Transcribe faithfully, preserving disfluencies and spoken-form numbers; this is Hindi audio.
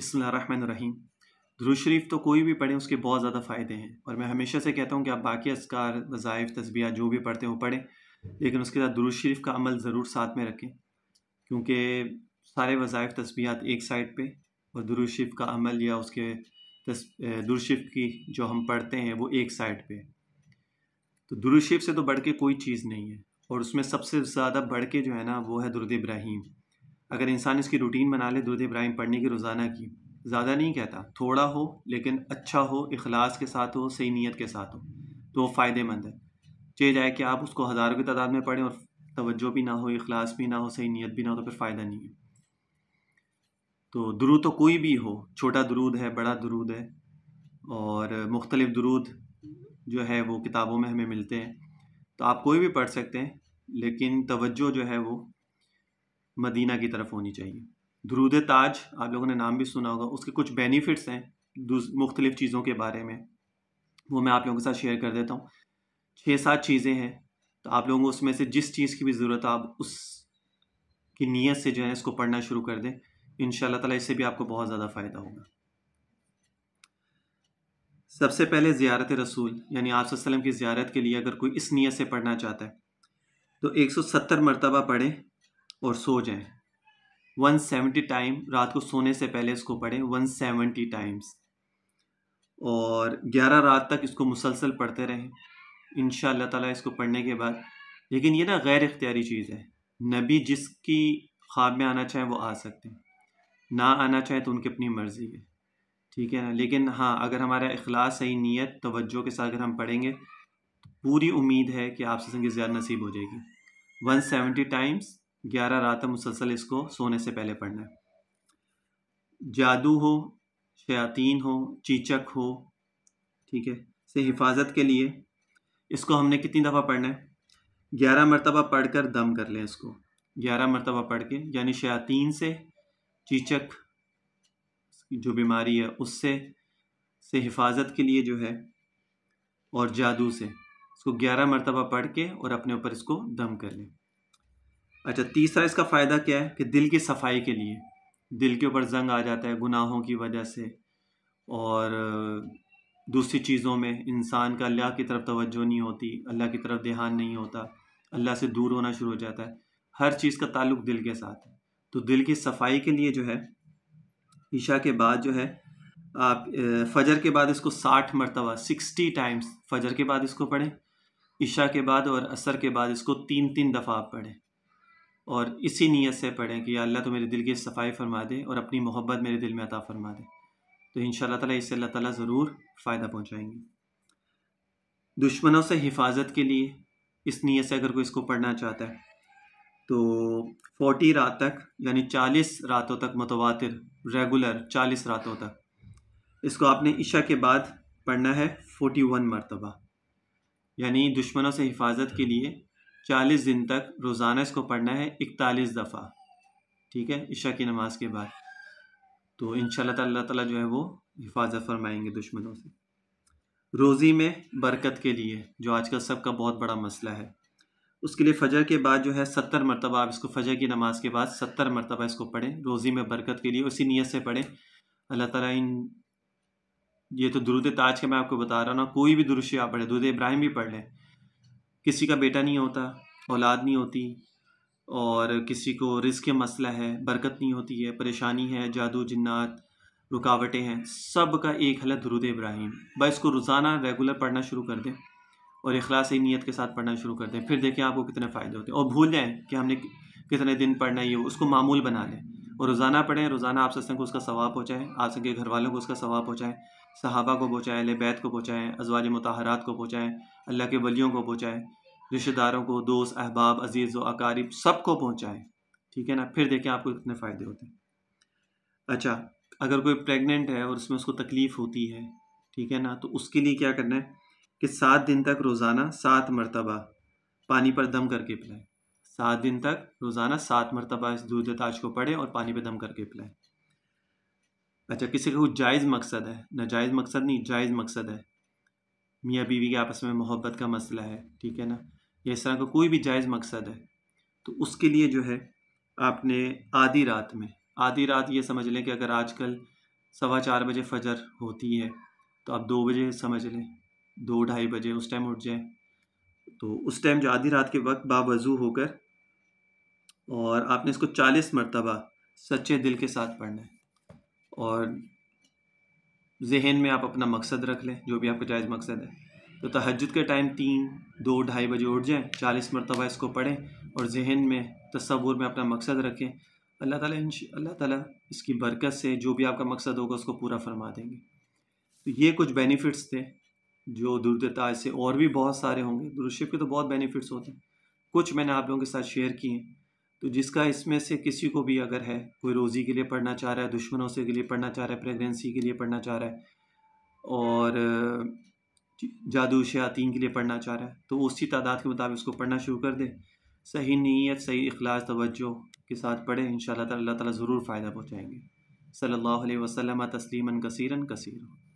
बिस्मिल्लाहिर्रहमानिर्रहीम। दुरूद शरीफ तो कोई भी पढ़े उसके बहुत ज़्यादा फ़ायदे हैं, और मैं हमेशा से कहता हूँ कि आप बाकी अस्कार, वज़ाइफ़, तस्बीहात जो भी पढ़ते हो पढ़ें, लेकिन उसके साथ दुरूद शरीफ का अमल ज़रूर साथ में रखें, क्योंकि सारे वज़ाइफ़, तस्बीहात एक साइड पे और दुरूद शरीफ का अमल या उसके तस दुरूद शरीफ की जो हम पढ़ते हैं वो एक साइड पे। तो दुरूद शरीफ से तो बढ़ के कोई चीज़ नहीं है, और उसमें सबसे ज़्यादा बढ़ के जो है ना वो है दुरूद इब्राहिम। अगर इंसान इसकी रूटीन बना ले दुरूद इब्राहिम पढ़ने की रोज़ाना की, ज़्यादा नहीं कहता, थोड़ा हो लेकिन अच्छा हो, इखलास के साथ हो, सही नीयत के साथ हो, तो वो फ़ायदेमंद है। चाहिए जाए कि आप उसको हज़ारों की तादाद में पढ़ें और तवज्जो भी ना हो, इखलास भी ना हो, सही नीयत भी ना हो, तो फिर फ़ायदा नहीं है। तो दुरूद तो कोई भी हो, छोटा दुरूद है, बड़ा दुरूद है, और मुख्तलिफ दुरूद जो है वो किताबों में हमें मिलते हैं, तो आप कोई भी पढ़ सकते हैं, लेकिन तवज्जो जो है वो मदीना की तरफ होनी चाहिए। दुरूद ए ताज आप लोगों ने नाम भी सुना होगा, उसके कुछ बेनिफिट्स हैं मुख्तलिफ़ चीज़ों के बारे में, वो मैं आप लोगों के साथ शेयर कर देता हूँ। छः सात चीज़ें हैं, तो आप लोगों को उसमें से जिस चीज़ की भी ज़रूरत है आप उस की नीयत से जो है इसको पढ़ना शुरू कर दें, इंशाअल्लाह ताला इससे भी आपको बहुत ज़्यादा फ़ायदा होगा। सबसे पहले ज़ियारत रसूल यानी आप सल्लल्लाहु अलैहि वसल्लम की ज़ियारत के लिए अगर कोई इस नीयत से पढ़ना चाहता है तो एक सौ सत्तर मरतबा पढ़ें और सो जाएँ। एक सौ सत्तर टाइम रात को सोने से पहले इसको पढ़ें, एक सौ सत्तर टाइम्स, और ग्यारह रात तक इसको मुसलसल पढ़ते रहें इंशाअल्लाह ताला। इसको पढ़ने के बाद, लेकिन ये ना गैर इख्तियारी चीज़ है, नबी जिसकी ख्वाब में आना चाहें वो आ सकते हैं, ना आना चाहें तो उनकी अपनी मर्ज़ी है, ठीक है ना। लेकिन हाँ, अगर हमारा इखलास, सही नीयत, तवज्जो के साथ अगर हम पढ़ेंगे तो पूरी उम्मीद है कि आपसे संग ज़्यादा नसीब हो जाएगी। एक सौ सत्तर टाइम्स, ग्यारह रात मुसलसल इसको सोने से पहले पढ़ना है। जादू हो, शयातीन हो, चीचक हो, ठीक है, से हिफाजत के लिए इसको हमने कितनी दफ़ा पढ़ना है? ग्यारह मरतबा पढ़ कर दम कर लें इसको, ग्यारह मरतबा पढ़ के, यानी शयातीन से, चीचक जो बीमारी है उससे से हिफाजत के लिए जो है, और जादू से, इसको ग्यारह मरतबा पढ़ के और अपने ऊपर इसको दम कर लें। अच्छा, तीसरा इसका फ़ायदा क्या है कि दिल की सफाई के लिए, दिल के ऊपर जंग आ जाता है गुनाहों की वजह से, और दूसरी चीज़ों में इंसान का अल्लाह की तरफ तवज्जो नहीं होती, अल्लाह की तरफ ध्यान नहीं होता, अल्लाह से दूर होना शुरू हो जाता है। हर चीज़ का ताल्लुक दिल के साथ है, तो दिल की सफाई के लिए जो है ईशा के बाद जो है आप फजर के बाद इसको साठ मरतबा, सिक्सटी टाइम्स फजर के बाद इसको पढ़ें, ईशा के बाद और असर के बाद इसको तीन तीन दफ़ा आप पढ़ें, और इसी नीयत से पढ़ें कि या अल्लाह तो मेरे दिल की सफाई फरमा दे और अपनी मोहब्बत मेरे दिल में अता फरमा दे, तो इंशाअल्लाह ताला इससे अल्लाह ताला ज़रूर फ़ायदा पहुँचाएंगे। दुश्मनों से हिफाजत के लिए इस नीयत से अगर कोई इसको पढ़ना चाहता है तो चालीस रात तक, यानी चालीस रातों तक मुतवातिर, रेगुलर चालीस रातों तक इसको आपने ईशा के बाद पढ़ना है इकतालीस मरतबा, यानी दुश्मनों से हिफाजत के लिए चालीस दिन तक रोज़ाना इसको पढ़ना है इकतालीस दफ़ा, ठीक है, ईशा की नमाज के बाद, तो इंशाअल्लाह अल्लाह ताला जो है वो हिफाजत फरमाएंगे दुश्मनों से। रोज़ी में बरकत के लिए, जो आजकल सबका बहुत बड़ा मसला है, उसके लिए फ़जर के बाद जो है सत्तर मरतबा आप इसको फ़जर की नमाज के बाद सत्तर मरतबा इसको पढ़ें रोज़ी में बरकत के लिए, उसी नीयत से पढ़ें। अल्लाह ताला इन, ये तो दुरूद ताज के मैं आपको बता रहा हूँ ना, कोई भी दुरूद शरीफ आप पढ़ें, दुरूद इब्राहिम भी पढ़ लें। किसी का बेटा नहीं होता, औलाद नहीं होती, और किसी को रिज़्क़ के मसला है, बरकत नहीं होती है, परेशानी है, जादू जिन्नात रुकावटें हैं, सब का एक हल है दुरूद इब्राहिम। बस इसको रोज़ाना रेगुलर पढ़ना शुरू कर दें और इखलास नीयत के साथ पढ़ना शुरू कर दें, फिर देखें आपको कितने फ़ायदे होते हैं। और भूल जाएं कि हमने कितने दिन पढ़ना है, उसको मामूल बना लें और रोज़ाना पढ़ें। रोज़ाना आप सत्संग को उसका सवाब पहुँचाएँ, आप संग के घर वालों को उसका सवाब पहुँचाएँ, सहाबा को पहुँचाएँ, अहले बैत को पहुँचाएँ, अज़वाज मुताहरात को पहुँचाएँ, अल्लाह के वलियों को पहुँचाएँ, रिश्तेदारों को, दोस्त अहबाब, अजीज़ व अकारीब सबको पहुँचाएँ, ठीक है ना, फिर देखें आपको कितने फ़ायदे होते हैं। अच्छा, अगर कोई प्रेग्नेंट है और उसमें उसको तकलीफ़ होती है, ठीक है ना, तो उसके लिए क्या करना है कि सात दिन तक रोज़ाना सात मरतबा पानी पर दम करके पिलाएं। सात दिन तक रोज़ाना सात मरतबा इस दुरूद ताज को पढ़ें और पानी पर दम करके पिलाएं। अच्छा, किसी का कोई जायज़ मकसद है, नाजायज़ मकसद नहीं, जायज़ मकसद है, मियाँ बीवी के आपस में मोहब्बत का मसला है, ठीक है ना, या इस तरह का कोई भी जायज़ मकसद है, तो उसके लिए जो है आपने आधी रात में, आधी रात ये समझ लें कि अगर आजकल सवा चार बजे फजर होती है, तो आप दो बजे समझ लें, दो ढाई बजे उस टाइम उठ जाएं। तो उस टाइम जो आधी रात के वक्त बावजू होकर, और आपने इसको चालीस मरतबा सच्चे दिल के साथ पढ़ना है, और जहन में आप अपना मकसद रख लें जो भी आपका जायज़ मकसद है। तो तहज्जुद के टाइम तीन दो ढाई बजे उठ जाएं, चालीस मरतबा इसको पढ़ें और जहन में तसव्वुर में अपना मकसद रखें। अल्लाह ताला इंशा अल्लाह ताला इसकी बरकत से जो भी आपका मकसद होगा उसको पूरा फरमा देंगे। तो ये कुछ बेनिफिट्स थे जो दुरूद ताज से, और भी बहुत सारे होंगे, दुरूद शरीफ के तो बहुत बेनिफिट्स होते हैं, कुछ मैंने आप लोगों के साथ शेयर किए। तो जिसका इसमें से किसी को भी अगर है, कोई रोज़ी के लिए पढ़ना चाह रहा है, दुश्मनों से के लिए पढ़ना चाह रहा है, प्रेगनेंसी के लिए पढ़ना चाह रहा है, और जादू शयातीन के लिए पढ़ना चाह रहा है, तो उसी तादाद के मुताबिक उसको पढ़ना शुरू कर दे। सही नीयत, सही इखलास, तवज्जो के साथ पढ़े, इंशाअल्लाह ताला ज़रूर फ़ायदा पहुँचाएँगे। सल्लल्लाहु अलैहि वसल्लम तस्लीमन कसीरन कसीर।